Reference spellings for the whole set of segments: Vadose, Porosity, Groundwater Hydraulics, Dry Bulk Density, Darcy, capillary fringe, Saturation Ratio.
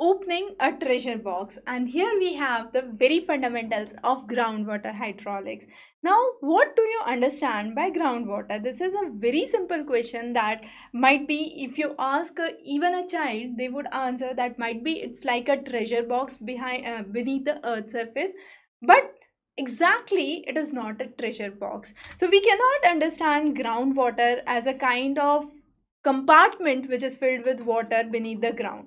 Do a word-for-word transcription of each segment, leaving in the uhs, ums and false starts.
opening a treasure box. And here we have the very fundamentals of groundwater hydraulics. Now, what do you understand by groundwater? This is a very simple question that might be, if you ask uh, even a child, they would answer that might be it's like a treasure box behind uh, beneath the earth's surface. But exactly, it is not a treasure box. So we cannot understand groundwater as a kind of compartment which is filled with water beneath the ground.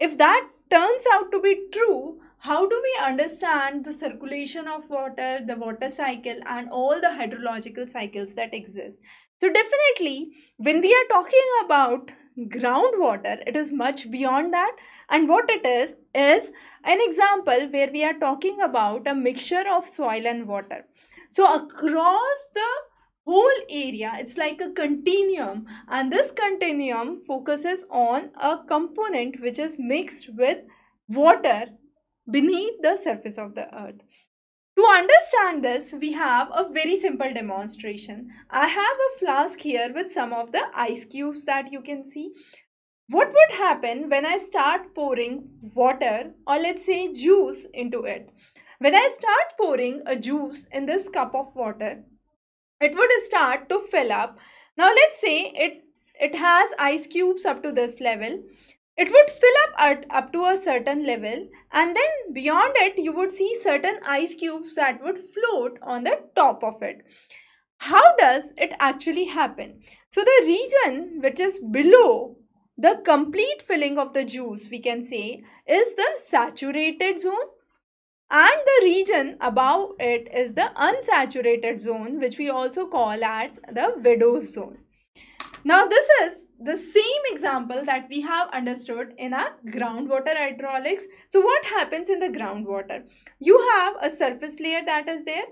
If that turns out to be true, how do we understand the circulation of water, the water cycle, and all the hydrological cycles that exist? So definitely, when we are talking about groundwater, it is much beyond that. And what it is, is an example where we are talking about a mixture of soil and water. So across the whole area, it's like a continuum, and this continuum focuses on a component which is mixed with water beneath the surface of the earth. To understand this, we have a very simple demonstration. I have a flask here with some of the ice cubes that you can see. What would happen when I start pouring water, or let's say juice, into it? When I start pouring a juice in this cup of water, it would start to fill up. Now let's say it, it has ice cubes up to this level. It would fill up at up to a certain level, and then beyond it you would see certain ice cubes that would float on the top of it. How does it actually happen? So the region which is below the complete filling of the juice, we can say, is the saturated zone. And the region above it is the unsaturated zone, which we also call as the Vadose zone. Now, this is the same example that we have understood in our groundwater hydraulics. So, what happens in the groundwater? You have a surface layer that is there.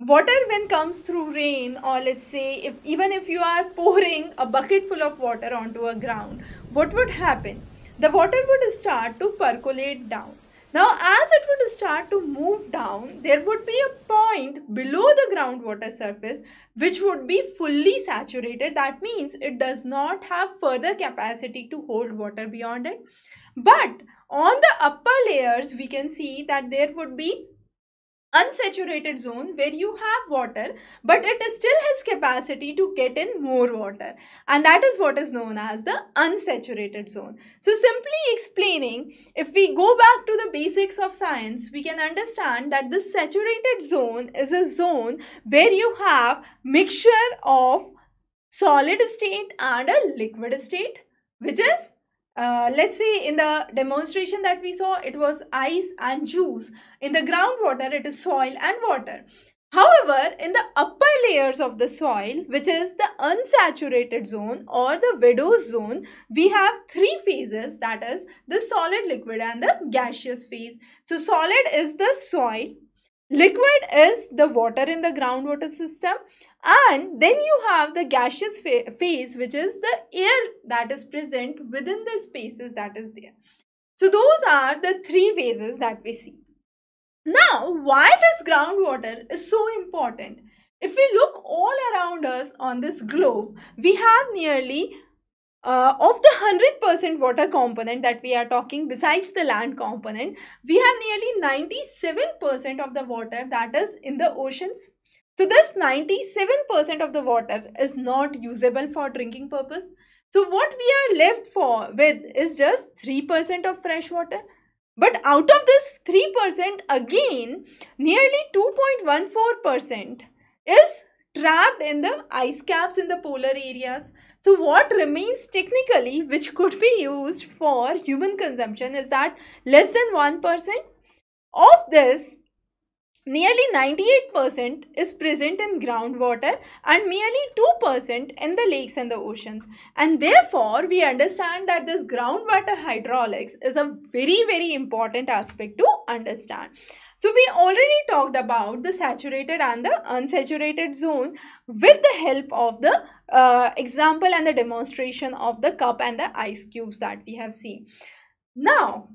Water when comes through rain, or let's say if even if you are pouring a bucket full of water onto a ground, what would happen? The water would start to percolate down. Now, as it would start to move down, there would be a point below the groundwater surface which would be fully saturated. That means it does not have further capacity to hold water beyond it. But on the upper layers, we can see that there would be unsaturated zone where you have water, but it still has capacity to get in more water, and that is what is known as the unsaturated zone. So simply explaining, if we go back to the basics of science, we can understand that the saturated zone is a zone where you have mixture of solid state and a liquid state, which is Uh, let's say in the demonstration that we saw, it was ice and juice. In the groundwater, it is soil and water. However, in the upper layers of the soil, which is the unsaturated zone or the Vadose zone, we have three phases, that is the solid, liquid and the gaseous phase. So solid is the soil, liquid is the water in the groundwater system, and then you have the gaseous phase, which is the air that is present within the spaces that is there. So those are the three phases that we see. Now, why this groundwater is so important? If we look all around us on this globe, we have nearly Uh, of the one hundred percent water component that we are talking, besides the land component, we have nearly ninety-seven percent of the water that is in the oceans. So this ninety-seven percent of the water is not usable for drinking purpose. So what we are left for with is just three percent of fresh water. But out of this three percent, again, nearly two point one four percent is trapped in the ice caps in the polar areas. So what remains technically, which could be used for human consumption, is that less than one percent. Of this, nearly ninety-eight percent is present in groundwater and merely two percent in the lakes and the oceans. And therefore, we understand that this groundwater hydraulics is a very, very important aspect to understand. So we already talked about the saturated and the unsaturated zone with the help of the uh, example and the demonstration of the cup and the ice cubes that we have seen. Now,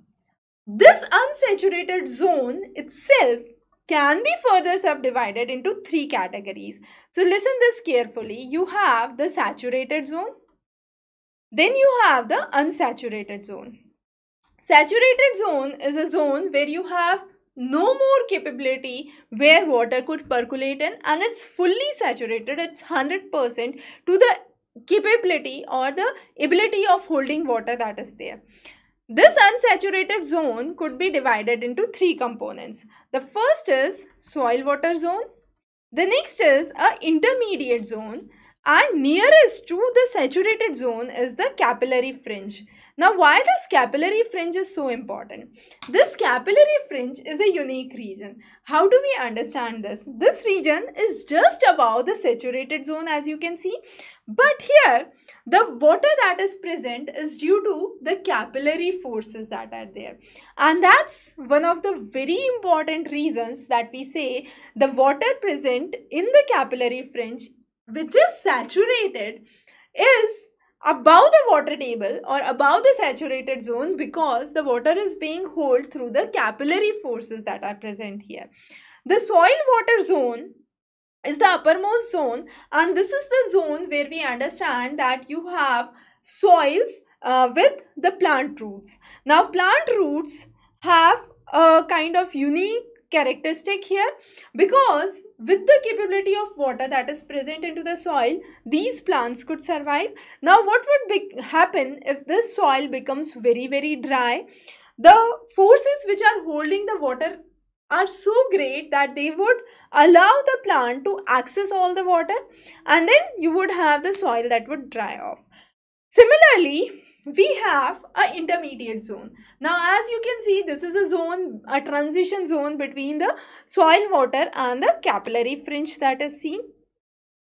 this unsaturated zone itself can be further subdivided into three categories. So listen this carefully. You have the saturated zone, then you have the unsaturated zone. Saturated zone is a zone where you have no more capability where water could percolate in, and it's fully saturated, it's one hundred percent to the capability or the ability of holding water that is there. This unsaturated zone could be divided into three components. The first is soil water zone, the next is an intermediate zone, and nearest to the saturated zone is the capillary fringe. Now, why this capillary fringe is so important? This capillary fringe is a unique region. How do we understand this? This region is just above the saturated zone, as you can see. But here, the water that is present is due to the capillary forces that are there. And that's one of the very important reasons that we say the water present in the capillary fringe, which is saturated, is above the water table or above the saturated zone, because the water is being held through the capillary forces that are present here. The soil water zone is the uppermost zone, and this is the zone where we understand that you have soils uh, with the plant roots. Now, plant roots have a kind of unique characteristic here, because with the capability of water that is present into the soil, these plants could survive. Now, what would be happen if this soil becomes very very dry? The forces which are holding the water are so great that they would allow the plant to access all the water, and then you would have the soil that would dry off. Similarly, we have an intermediate zone. Now, as you can see, this is a zone, a transition zone between the soil water and the capillary fringe that is seen.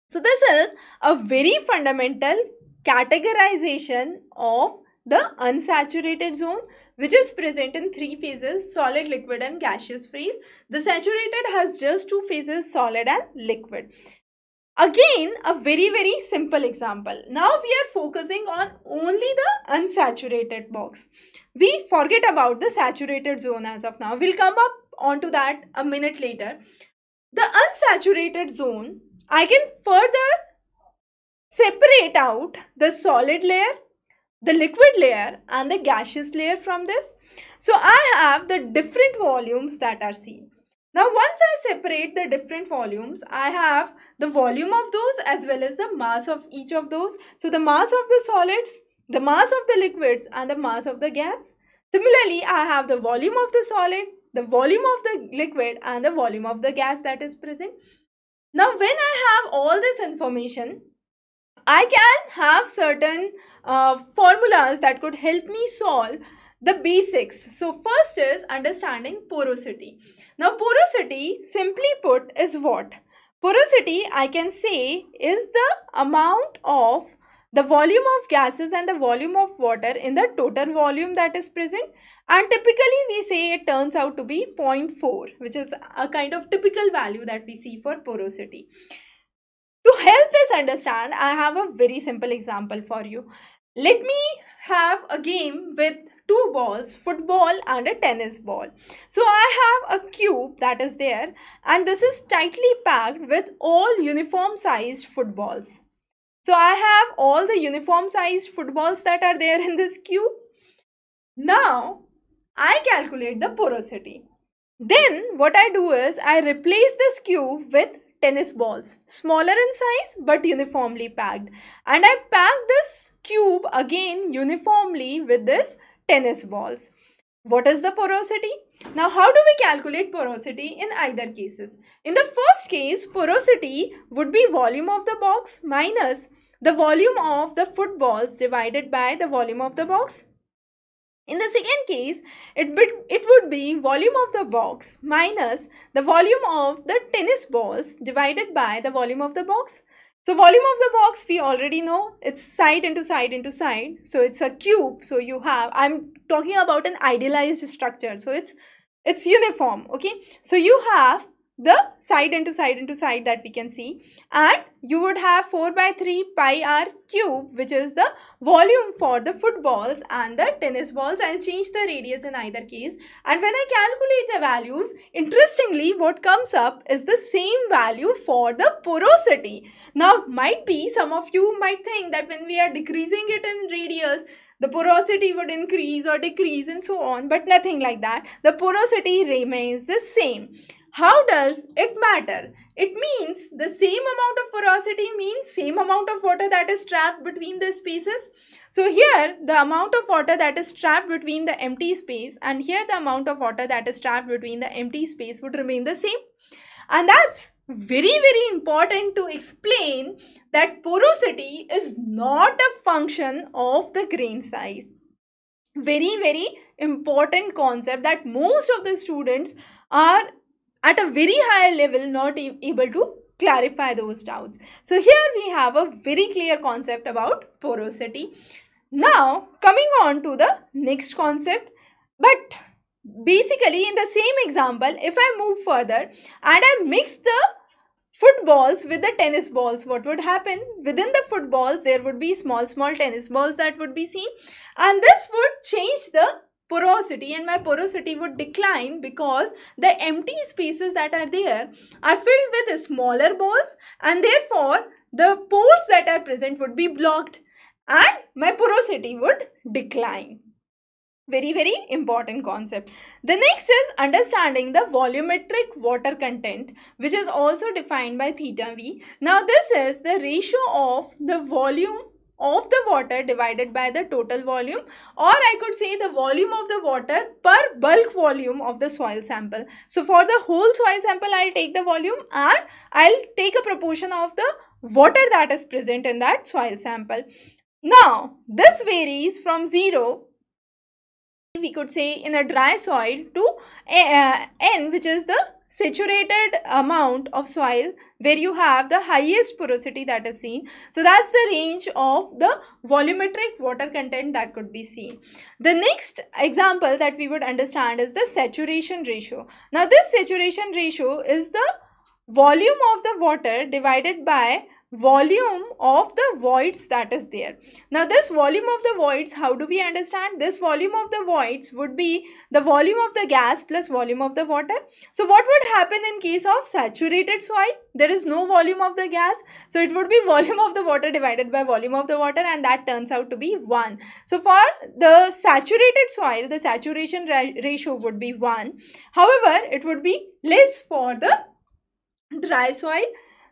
So, this is a very fundamental categorization of the unsaturated zone, which is present in three phases: solid, liquid and gaseous phase. The saturated has just two phases, solid and liquid. Again, a very very simple example. Now we are focusing on only the unsaturated box. We forget about the saturated zone as of now. We'll come up onto that a minute later. The unsaturated zone, I can further separate out the solid layer, the liquid layer and the gaseous layer from this. So I have the different volumes that are seen. Now, once I separate the different volumes, I have the volume of those as well as the mass of each of those. So, the mass of the solids, the mass of the liquids and the mass of the gas. Similarly, I have the volume of the solid, the volume of the liquid and the volume of the gas that is present. Now, when I have all this information, I can have certain uh, formulas that could help me solve the basics. So, first is understanding porosity. Now, porosity, simply put, is what? Porosity, I can say, is the amount of the volume of gases and the volume of water in the total volume that is present, and typically we say it turns out to be zero point four, which is a kind of typical value that we see for porosity. To help this understand, I have a very simple example for you. Let me have a game with two balls, football and a tennis ball. So I have a cube that is there, and this is tightly packed with all uniform sized footballs. So I have all the uniform sized footballs that are there in this cube. Now I calculate the porosity. Then what I do is I replace this cube with tennis balls, smaller in size but uniformly packed, and I pack this cube again uniformly with this tennis balls. What is the porosity? Now, how do we calculate porosity in either cases? In the first case, porosity would be volume of the box minus the volume of the footballs divided by the volume of the box. In the second case, it, be, it would be volume of the box minus the volume of the tennis balls divided by the volume of the box. So, volume of the box we already know, it's side into side into side. So, it's a cube. So, you have, I'm talking about an idealized structure. So, it's, it's uniform. Okay. So, you have the side into side into side that we can see, and you would have four by three pi r cube, which is the volume for the footballs and the tennis balls. I'll change the radius in either case, and when I calculate the values, interestingly what comes up is the same value for the porosity. Now might be some of you might think that when we are decreasing it in radius, the porosity would increase or decrease and so on, but nothing like that. The porosity remains the same. How does it matter? It means the same amount of porosity means same amount of water that is trapped between the spaces. So here the amount of water that is trapped between the empty space and here the amount of water that is trapped between the empty space would remain the same. And that's very, very important to explain that porosity is not a function of the grain size. Very, very important concept that most of the students are at a very high level not able to clarify those doubts. So here we have a very clear concept about porosity. Now coming on to the next concept, but basically in the same example, if I move further and I mix the footballs with the tennis balls, what would happen? Within the footballs there would be small small tennis balls that would be seen, and this would change the porosity, and my porosity would decline because the empty spaces that are there are filled with smaller balls, and therefore the pores that are present would be blocked and my porosity would decline. Very, very important concept. The next is understanding the volumetric water content, which is also defined by theta V. Now this is the ratio of the volume of the water divided by the total volume, or I could say the volume of the water per bulk volume of the soil sample. So for the whole soil sample, I'll take the volume and I'll take a proportion of the water that is present in that soil sample. Now this varies from zero, we could say in a dry soil, to uh, N, which is the saturated amount of soil where you have the highest porosity that is seen. So that's the range of the volumetric water content that could be seen. The next example that we would understand is the saturation ratio. Now this saturation ratio is the volume of the water divided by volume of the voids that is there. Now this volume of the voids, how do we understand? This volume of the voids would be the volume of the gas plus volume of the water. So what would happen in case of saturated soil? There is no volume of the gas, so it would be volume of the water divided by volume of the water, and that turns out to be one. So for the saturated soil, the saturation ratio would be one. However, it would be less for the dry soil.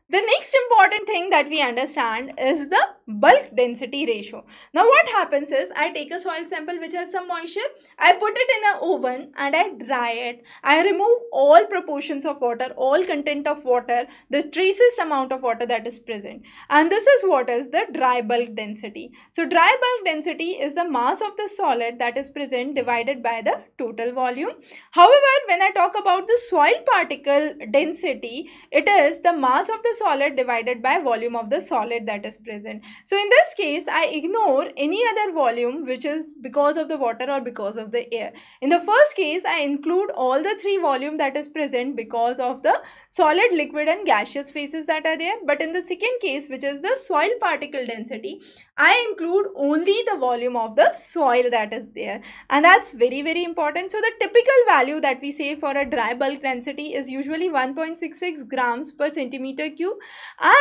The next important thing that we understand is the bulk density ratio. Now what happens is, I take a soil sample which has some moisture, I put it in an oven and I dry it. I remove all proportions of water, all content of water, the tracest amount of water that is present. And this is what is the dry bulk density. So dry bulk density is the mass of the solid that is present divided by the total volume. However, when I talk about the soil particle density, it is the mass of the solid divided by volume of the solid that is present. So in this case, I ignore any other volume which is because of the water or because of the air. In the first case, I include all the three volume that is present because of the solid, liquid and gaseous phases that are there. But in the second case, which is the soil particle density, I include only the volume of the soil that is there, and that's very, very important. So the typical value that we say for a dry bulk density is usually one point six six grams per centimeter cube,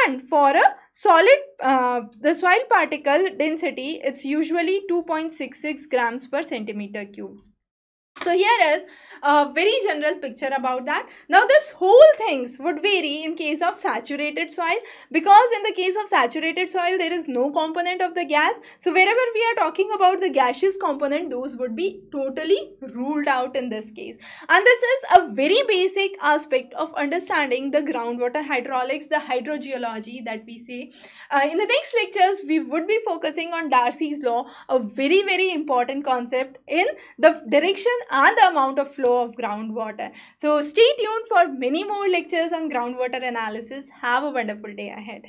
and for a solid uh, the soil particle density, it's usually two point six six grams per centimeter cube. So here is a very general picture about that. Now this whole things would vary in case of saturated soil, because in the case of saturated soil there is no component of the gas. So wherever we are talking about the gaseous component, those would be totally ruled out in this case. And this is a very basic aspect of understanding the groundwater hydraulics, the hydrogeology that we say. Uh, in the next lectures we would be focusing on Darcy's law, a very very important concept in the direction and the amount of flow of groundwater. So stay tuned for many more lectures on groundwater analysis. Have a wonderful day ahead.